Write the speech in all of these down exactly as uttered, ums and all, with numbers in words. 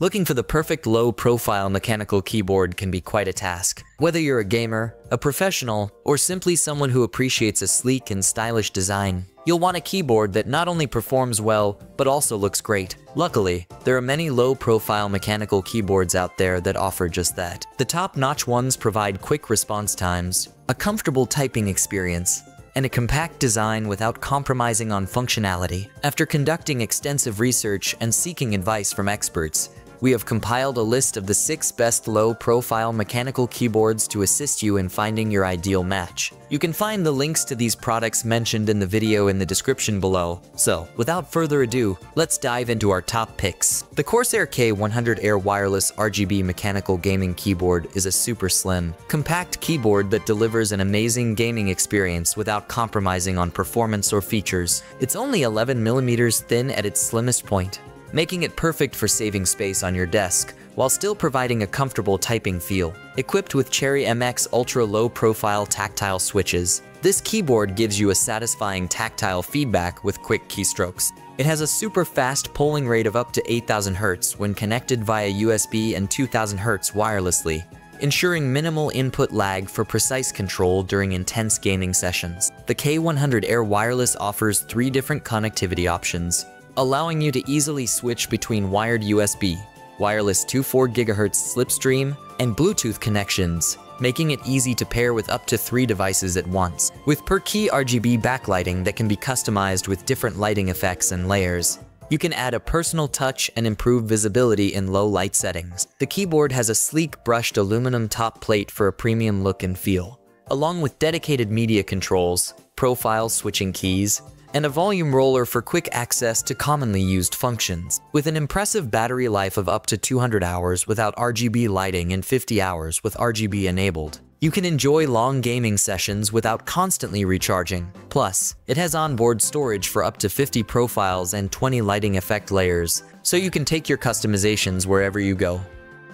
Looking for the perfect low-profile mechanical keyboard can be quite a task. Whether you're a gamer, a professional, or simply someone who appreciates a sleek and stylish design, you'll want a keyboard that not only performs well, but also looks great. Luckily, there are many low-profile mechanical keyboards out there that offer just that. The top-notch ones provide quick response times, a comfortable typing experience, and a compact design without compromising on functionality. After conducting extensive research and seeking advice from experts, we have compiled a list of the six best low-profile mechanical keyboards to assist you in finding your ideal match. You can find the links to these products mentioned in the video in the description below. So, without further ado, let's dive into our top picks. The Corsair K one hundred Air Wireless R G B Mechanical Gaming Keyboard is a super slim, compact keyboard that delivers an amazing gaming experience without compromising on performance or features. It's only eleven millimeters thin at its slimmest point, making it perfect for saving space on your desk, while still providing a comfortable typing feel. Equipped with Cherry M X ultra low-profile tactile switches, this keyboard gives you a satisfying tactile feedback with quick keystrokes. It has a super fast polling rate of up to eight thousand hertz when connected via U S B and two thousand hertz wirelessly, ensuring minimal input lag for precise control during intense gaming sessions. The K one hundred Air Wireless offers three different connectivity options, allowing you to easily switch between wired U S B, wireless two point four gigahertz slipstream, and Bluetooth connections, making it easy to pair with up to three devices at once. With per-key R G B backlighting that can be customized with different lighting effects and layers, you can add a personal touch and improve visibility in low light settings. The keyboard has a sleek brushed aluminum top plate for a premium look and feel, along with dedicated media controls, profile switching keys, and a volume roller for quick access to commonly used functions. With an impressive battery life of up to two hundred hours without R G B lighting and fifty hours with R G B enabled, you can enjoy long gaming sessions without constantly recharging. Plus, it has onboard storage for up to fifty profiles and twenty lighting effect layers, so you can take your customizations wherever you go.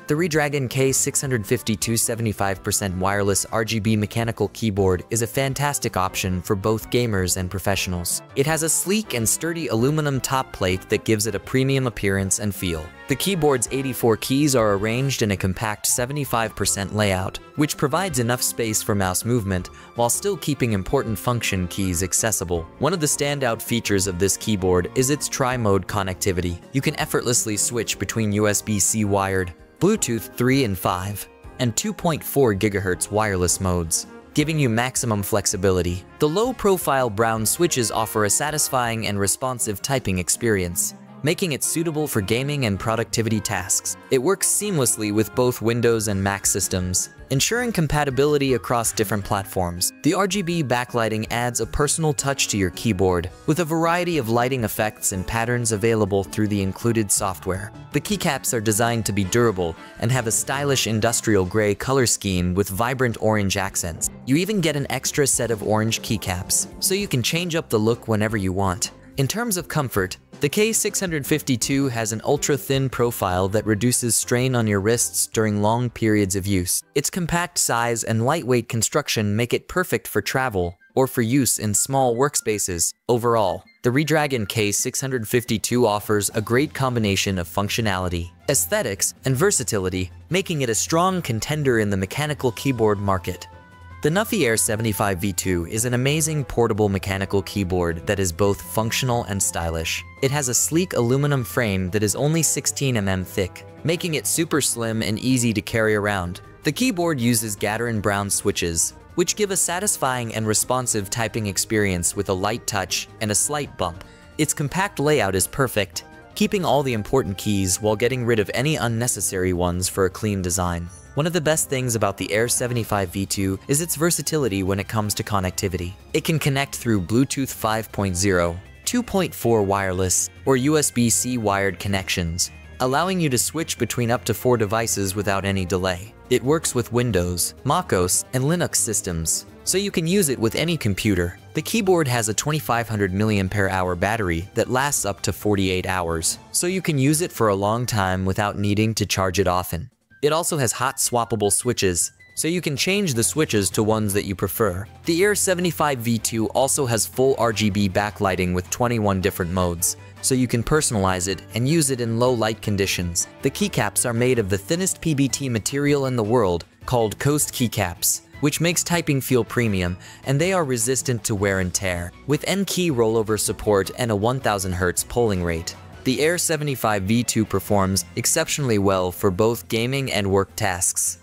The Redragon K six fifty-two seventy-five percent wireless R G B mechanical keyboard is a fantastic option for both gamers and professionals. It has a sleek and sturdy aluminum top plate that gives it a premium appearance and feel. The keyboard's eighty-four keys are arranged in a compact seventy-five percent layout, which provides enough space for mouse movement while still keeping important function keys accessible. One of the standout features of this keyboard is its tri-mode connectivity. You can effortlessly switch between U S B-C wired, Bluetooth three and five, and two point four gigahertz wireless modes, giving you maximum flexibility. The low-profile Brown switches offer a satisfying and responsive typing experience, making it suitable for gaming and productivity tasks. It works seamlessly with both Windows and Mac systems, ensuring compatibility across different platforms. The R G B backlighting adds a personal touch to your keyboard, with a variety of lighting effects and patterns available through the included software. The keycaps are designed to be durable and have a stylish industrial gray color scheme with vibrant orange accents. You even get an extra set of orange keycaps, so you can change up the look whenever you want. In terms of comfort, the K six fifty-two has an ultra-thin profile that reduces strain on your wrists during long periods of use. Its compact size and lightweight construction make it perfect for travel or for use in small workspaces. Overall, the Redragon K six fifty-two offers a great combination of functionality, aesthetics, and versatility, making it a strong contender in the mechanical keyboard market. The Nuffie Air seventy-five V two is an amazing portable mechanical keyboard that is both functional and stylish. It has a sleek aluminum frame that is only sixteen millimeters thick, making it super slim and easy to carry around. The keyboard uses Gateron Brown switches, which give a satisfying and responsive typing experience with a light touch and a slight bump. Its compact layout is perfect, keeping all the important keys while getting rid of any unnecessary ones for a clean design. One of the best things about the Air seventy-five V two is its versatility when it comes to connectivity. It can connect through Bluetooth five point oh, two point four wireless, or U S B-C wired connections, allowing you to switch between up to four devices without any delay. It works with Windows, macOS, and Linux systems, so you can use it with any computer. The keyboard has a twenty-five hundred milliamp hour battery that lasts up to forty-eight hours, so you can use it for a long time without needing to charge it often. It also has hot swappable switches, so you can change the switches to ones that you prefer. The Air seventy-five V two also has full R G B backlighting with twenty-one different modes, so you can personalize it and use it in low light conditions. The keycaps are made of the thinnest P B T material in the world, called Coast Keycaps, which makes typing feel premium, and they are resistant to wear and tear, with N-key rollover support and a one thousand hertz polling rate. The Air seventy-five V two performs exceptionally well for both gaming and work tasks.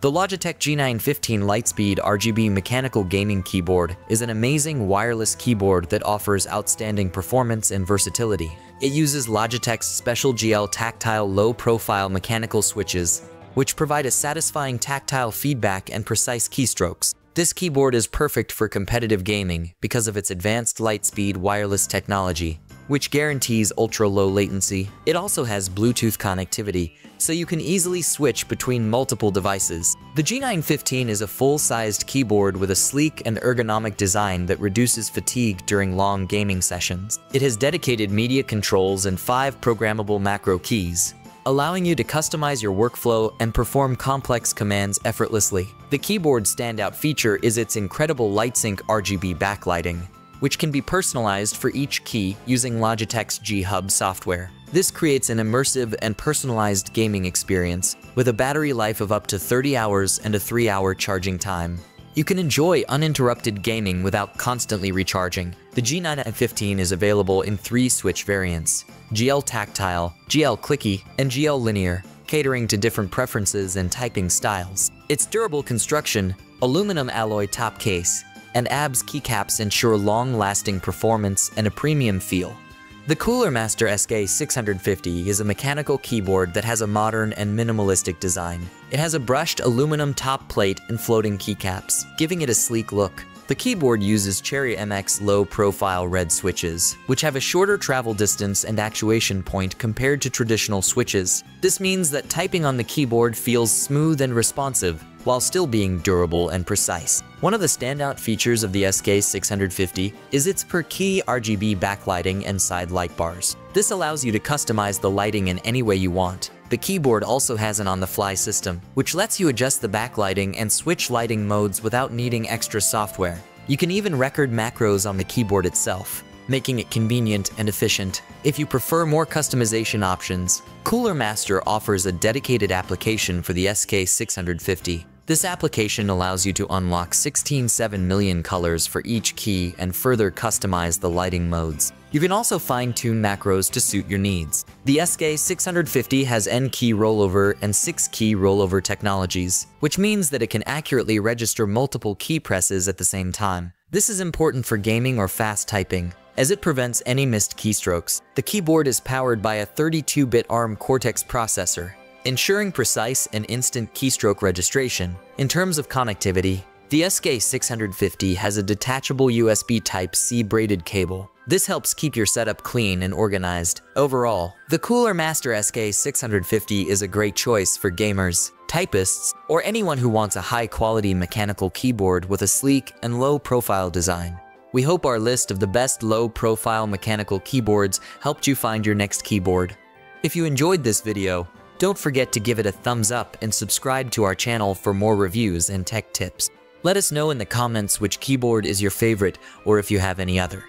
The Logitech G nine fifteen Lightspeed R G B Mechanical Gaming Keyboard is an amazing wireless keyboard that offers outstanding performance and versatility. It uses Logitech's special G L tactile low-profile mechanical switches, which provide a satisfying tactile feedback and precise keystrokes. This keyboard is perfect for competitive gaming because of its advanced Lightspeed wireless technology, which guarantees ultra-low latency. It also has Bluetooth connectivity, so you can easily switch between multiple devices. The G nine fifteen is a full-sized keyboard with a sleek and ergonomic design that reduces fatigue during long gaming sessions. It has dedicated media controls and five programmable macro keys, allowing you to customize your workflow and perform complex commands effortlessly. The keyboard's standout feature is its incredible LightSync R G B backlighting, which can be personalized for each key using Logitech's G-Hub software. This creates an immersive and personalized gaming experience with a battery life of up to thirty hours and a three hour charging time. You can enjoy uninterrupted gaming without constantly recharging. The G nine fifteen is available in three Switch variants: G L Tactile, G L Clicky, and G L Linear, catering to different preferences and typing styles. Its durable construction, aluminum alloy top case, and A B S keycaps ensure long-lasting performance and a premium feel. The Cooler Master S K six fifty is a mechanical keyboard that has a modern and minimalistic design. It has a brushed aluminum top plate and floating keycaps, giving it a sleek look. The keyboard uses Cherry M X low-profile red switches, which have a shorter travel distance and actuation point compared to traditional switches. This means that typing on the keyboard feels smooth and responsive, while still being durable and precise. One of the standout features of the S K six fifty is its per-key R G B backlighting and side light bars. This allows you to customize the lighting in any way you want. The keyboard also has an on-the-fly system, which lets you adjust the backlighting and switch lighting modes without needing extra software. You can even record macros on the keyboard itself, making it convenient and efficient. If you prefer more customization options, Cooler Master offers a dedicated application for the S K six fifty. This application allows you to unlock sixteen point seven million colors for each key and further customize the lighting modes. You can also fine-tune macros to suit your needs. The S K six fifty has N-key rollover and six key rollover technologies, which means that it can accurately register multiple key presses at the same time. This is important for gaming or fast typing, as it prevents any missed keystrokes. The keyboard is powered by a thirty-two bit ARM Cortex processor, ensuring precise and instant keystroke registration. In terms of connectivity, the S K six fifty has a detachable U S B Type C braided cable. This helps keep your setup clean and organized. Overall, the Cooler Master S K six fifty is a great choice for gamers, typists, or anyone who wants a high-quality mechanical keyboard with a sleek and low-profile design. We hope our list of the best low-profile mechanical keyboards helped you find your next keyboard. If you enjoyed this video, don't forget to give it a thumbs up and subscribe to our channel for more reviews and tech tips. Let us know in the comments which keyboard is your favorite or if you have any other.